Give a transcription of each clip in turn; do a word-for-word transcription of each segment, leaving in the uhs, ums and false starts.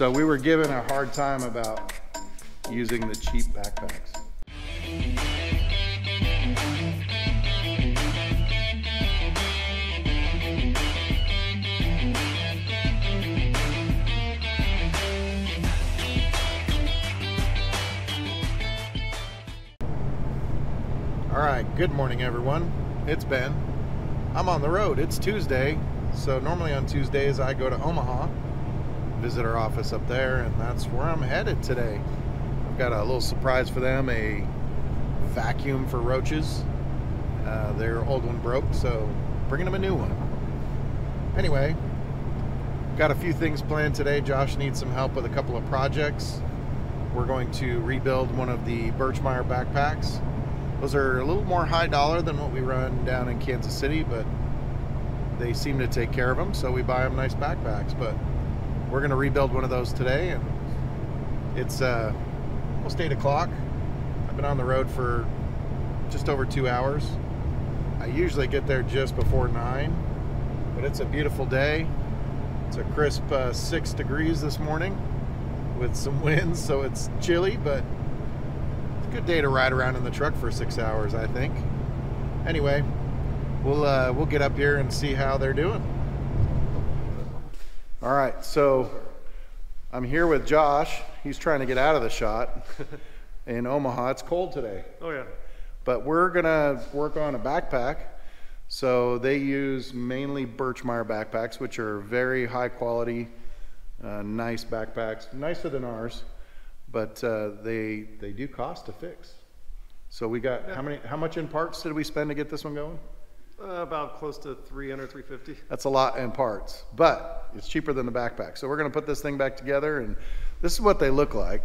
So we were given a hard time about using the cheap backpacks. All right, good morning everyone. It's Ben. I'm on the road. It's Tuesday. So normally on Tuesdays I go to Omaha, visit our office up there, and that's where I'm headed today. I've got a little surprise for them, a vacuum for roaches. Uh, their old one broke, so bringing them a new one. Anyway, got a few things planned today. Josh needs some help with a couple of projects. We're going to rebuild one of the Birchmeier backpacks. Those are a little more high dollar than what we run down in Kansas City, but they seem to take care of them, so we buy them nice backpacks. But we're gonna rebuild one of those today, and it's uh, almost eight o'clock. I've been on the road for just over two hours. I usually get there just before nine, but it's a beautiful day. It's a crisp uh, six degrees this morning with some winds, so it's chilly, but good day to ride around in the truck for six hours, I think. Anyway, we'll uh, we'll get up here and see how they're doing. All right, so I'm here with Josh. He's trying to get out of the shot in Omaha. It's cold today. Oh yeah. But we're gonna work on a backpack. So they use mainly Birchmeier backpacks, which are very high quality, uh, nice backpacks, nicer than ours. But uh, they they do cost to fix. So we got, yeah. how many how much in parts did we spend to get this one going? Uh, about close to three hundred, three fifty. That's a lot in parts, but it's cheaper than the backpack. So we're gonna put this thing back together, and this is what they look like.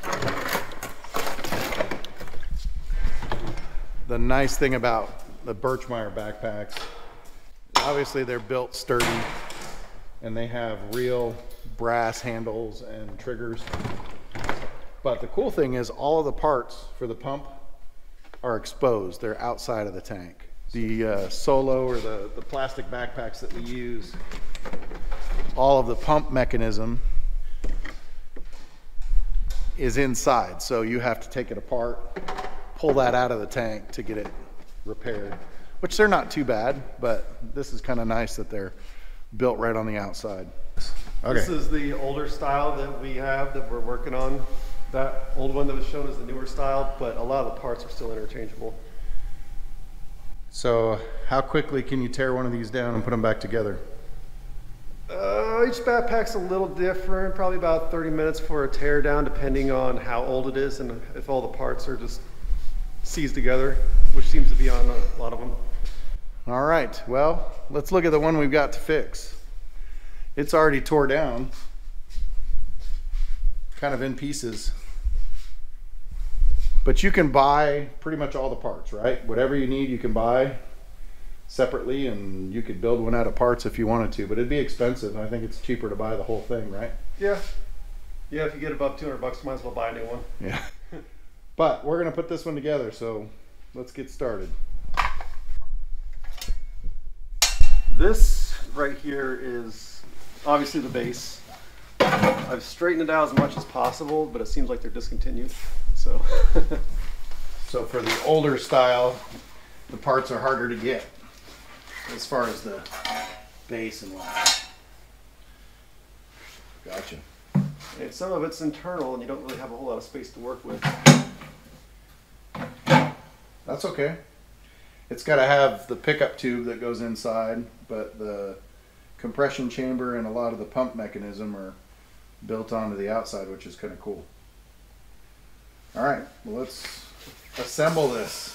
The nice thing about the Birchmeier backpacks, obviously they're built sturdy, and they have real brass handles and triggers. But the cool thing is all of the parts for the pump are exposed. They're outside of the tank. The uh, Solo or the, the plastic backpacks that we use, all of the pump mechanism is inside. So you have to take it apart, pull that out of the tank to get it repaired, which they're not too bad, but this is kind of nice that they're built right on the outside. Okay. This is the older style that we have that we're working on. That old one that was shown is the newer style, but a lot of the parts are still interchangeable. So how quickly can you tear one of these down and put them back together? Uh, each backpack's a little different, probably about thirty minutes for a tear down, depending on how old it is and if all the parts are just seized together, which seems to be on a lot of them. All right, well, let's look at the one we've got to fix. It's already tore down, kind of in pieces. But you can buy pretty much all the parts, right? Whatever you need, you can buy separately, and you could build one out of parts if you wanted to, but it'd be expensive. I think it's cheaper to buy the whole thing, right? Yeah, yeah, if you get above two hundred bucks, might as well buy a new one. Yeah, but we're gonna put this one together, so let's get started. This right here is obviously the base. I've straightened it out as much as possible, but it seems like they're discontinued. So, so for the older style, the parts are harder to get as far as the base and whatnot. Gotcha. And some of it's internal, and you don't really have a whole lot of space to work with. That's okay. It's got to have the pickup tube that goes inside, but the compression chamber and a lot of the pump mechanism are built onto the outside, which is kind of cool. All right, well, let's assemble this.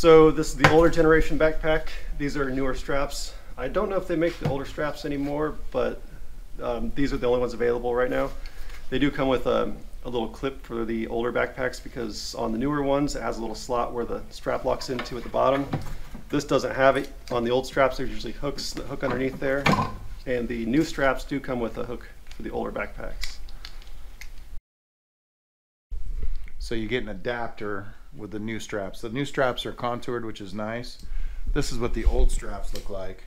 So this is the older generation backpack. These are newer straps. I don't know if they make the older straps anymore, but um, these are the only ones available right now. They do come with a, a little clip for the older backpacks, because on the newer ones it has a little slot where the strap locks into at the bottom. This doesn't have it. On the old straps there's usually hooks that hook underneath there, and the new straps do come with a hook for the older backpacks. So you get an adapter with the new straps. The new straps are contoured, which is nice. This is what the old straps look like.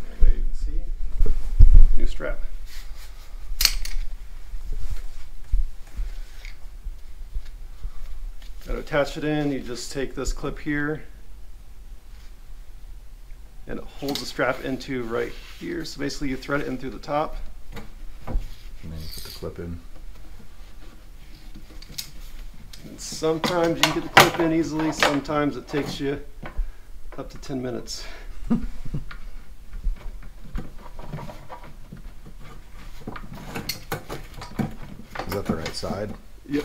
There you can see. New strap. Gotta attach it in. You just take this clip here and it holds the strap into right here. So basically you thread it in through the top. And then you put the clip in. And sometimes you can get the clip in easily, sometimes it takes you up to ten minutes. Is that the right side? Yep.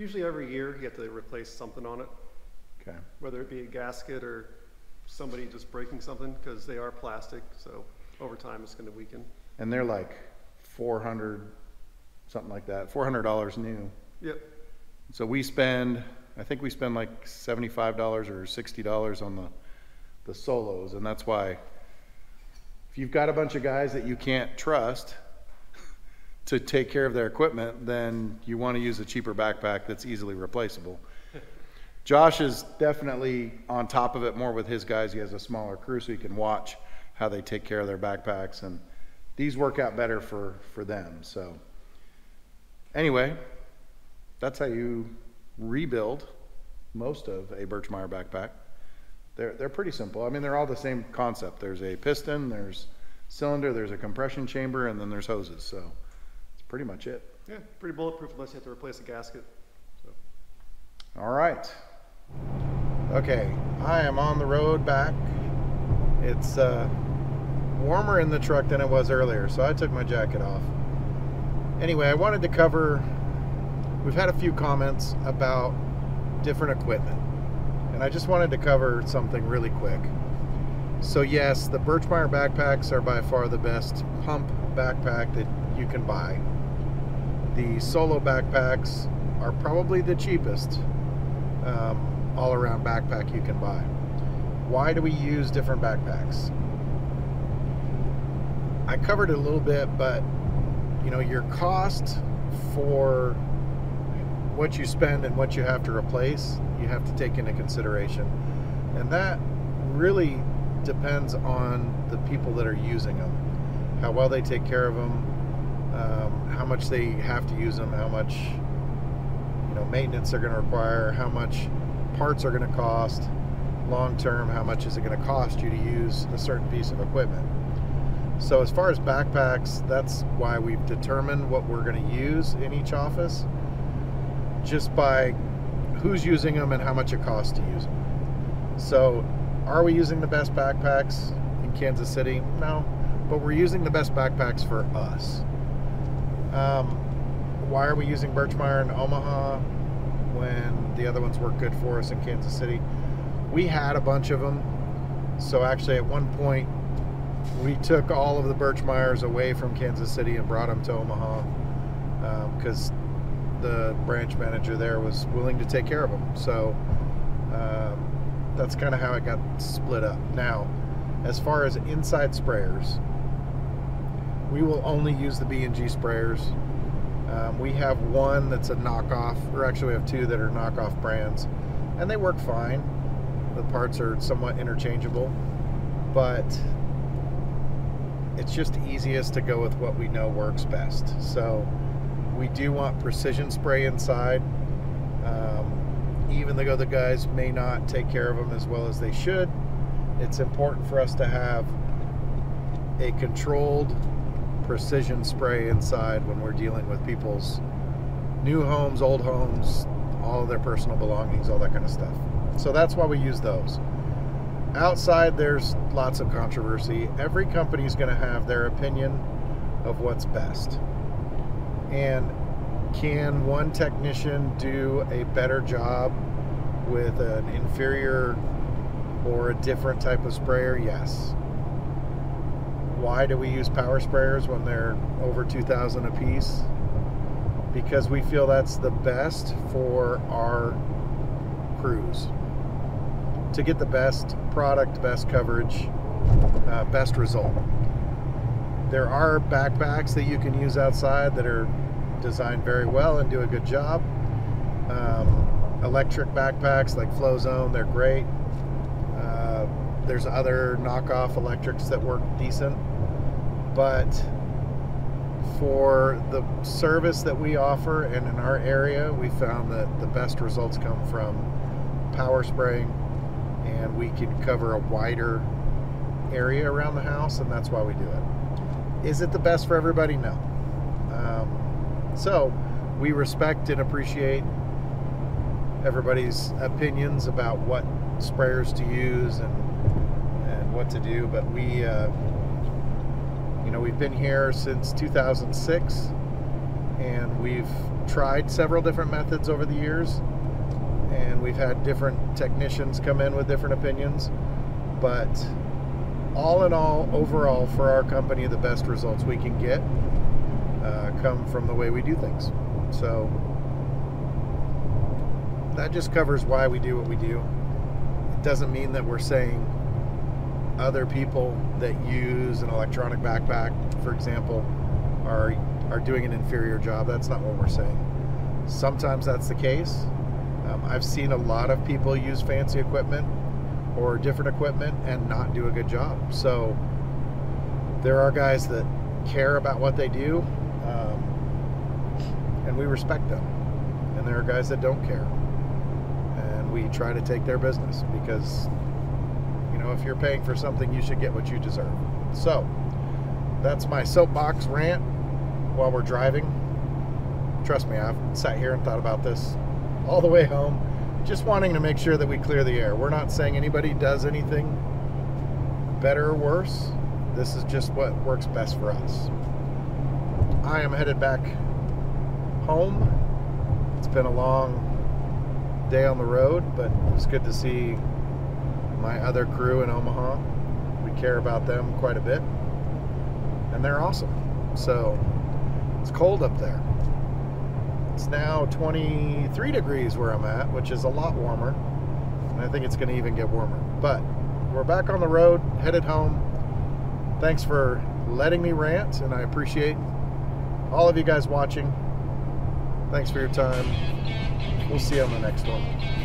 Usually every year you have to replace something on it. Okay. Whether it be a gasket or somebody just breaking something, because they are plastic, so over time it's going to weaken. And they're like four hundred, something like that, four hundred dollars new. Yep. So we spend, I think we spend like seventy-five dollars or sixty dollars on the, the Solos, and that's why if you've got a bunch of guys that you can't trust to take care of their equipment, then you want to use a cheaper backpack that's easily replaceable. Josh is definitely on top of it more with his guys. He has a smaller crew, so he can watch how they take care of their backpacks, and these work out better for, for them. So anyway, that's how you rebuild most of a Birchmeier backpack. They're, they're pretty simple. I mean, they're all the same concept. There's a piston, there's cylinder, there's a compression chamber, and then there's hoses. So that's pretty much it. Yeah, pretty bulletproof unless you have to replace a gasket. So. All right. Okay, I am on the road back. It's uh, warmer in the truck than it was earlier, so I took my jacket off. Anyway, I wanted to cover, we've had a few comments about different equipment. And I just wanted to cover something really quick. So yes, the Birchmeier backpacks are by far the best pump backpack that you can buy. The Solo backpacks are probably the cheapest um, all-around backpack you can buy. Why do we use different backpacks? I covered it a little bit, but you know, your cost for what you spend and what you have to replace, you have to take into consideration, and that really depends on the people that are using them, how well they take care of them, um, how much they have to use them, how much you know maintenance they're going to require, how much parts are going to cost long term, how much is it going to cost you to use a certain piece of equipment. So as far as backpacks, that's why we've determined what we're going to use in each office, just by who's using them and how much it costs to use them. So are we using the best backpacks in Kansas City? No, but we're using the best backpacks for us. Um, why are we using Birchmeier in Omaha when the other ones work good for us in Kansas City? We had a bunch of them. So actually at one point we took all of the Birchmeiers away from Kansas City and brought them to Omaha because um, the branch manager there was willing to take care of them. So um, that's kind of how it got split up. Now, as far as inside sprayers, we will only use the B and G sprayers. Um, we have one that's a knockoff, or actually we have two that are knockoff brands, and they work fine. The parts are somewhat interchangeable, but it's just easiest to go with what we know works best. So we do want precision spray inside, um, even though the guys may not take care of them as well as they should. It's important for us to have a controlled precision spray inside when we're dealing with people's new homes, old homes, all of their personal belongings, all that kind of stuff. So that's why we use those. Outside, there's lots of controversy. Every company is going to have their opinion of what's best. And can one technician do a better job with an inferior or a different type of sprayer? Yes. Why do we use power sprayers when they're over two thousand a piece? Because we feel that's the best for our crews. To get the best product, best coverage, uh, best result. There are backpacks that you can use outside that are designed very well and do a good job. Um, electric backpacks like Flowzone, they're great. Uh, there's other knockoff electrics that work decent. But for the service that we offer and in our area, we found that the best results come from power spraying, and we can cover a wider area around the house, and that's why we do it. Is it the best for everybody? No. Um, so we respect and appreciate everybody's opinions about what sprayers to use and, and what to do. But we, uh, you know, we've been here since two thousand six, and we've tried several different methods over the years, and we've had different technicians come in with different opinions, but all in all, overall, for our company, the best results we can get uh, come from the way we do things. So that just covers why we do what we do. It doesn't mean that we're saying other people that use an electronic backpack, for example, are are doing an inferior job. That's not what we're saying. Sometimes that's the case. Um, I've seen a lot of people use fancy equipment or different equipment and not do a good job. So there are guys that care about what they do, um, and we respect them. And there are guys that don't care, and we try to take their business because, you know, if you're paying for something, you should get what you deserve. So that's my soapbox rant while we're driving. Trust me, I've sat here and thought about this all the way home, just wanting to make sure that we clear the air. We're not saying anybody does anything better or worse. This is just what works best for us. I am headed back home. It's been a long day on the road, but it's good to see my other crew in Omaha. We care about them quite a bit, and they're awesome. So it's cold up there. It's now twenty-three degrees where I'm at, which is a lot warmer, and I think it's going to even get warmer. But we're back on the road, headed home. Thanks for letting me rant, and I appreciate all of you guys watching. Thanks for your time. We'll see you on the next one.